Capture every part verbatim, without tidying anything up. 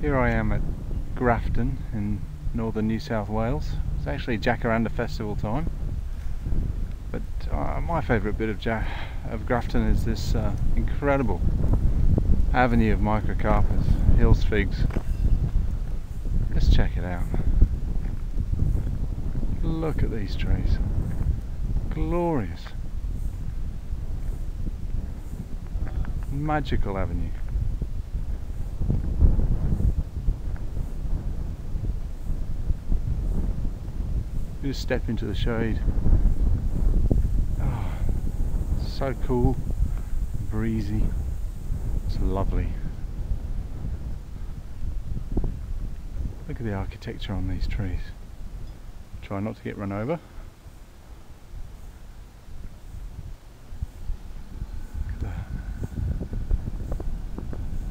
Here I am at Grafton in northern New South Wales. It's actually Jacaranda festival time, but uh, my favourite bit of, ja of Grafton is this uh, incredible avenue of microcarpus, Hill's figs. Let's check it out. Look at these trees. Glorious. Magical avenue. Just step into the shade. Oh, so cool, breezy, it's lovely. Look at the architecture on these trees. Try not to get run over. Look at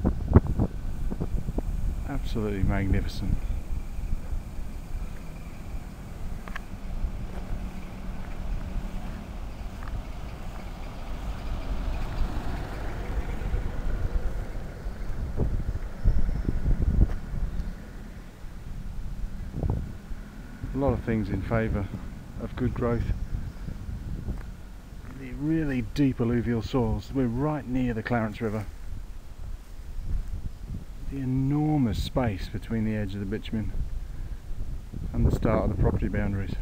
that. Absolutely magnificent. A lot of things in favour of good growth. The really deep alluvial soils. We're right near the Clarence River. The enormous space between the edge of the bitumen and the start of the property boundaries.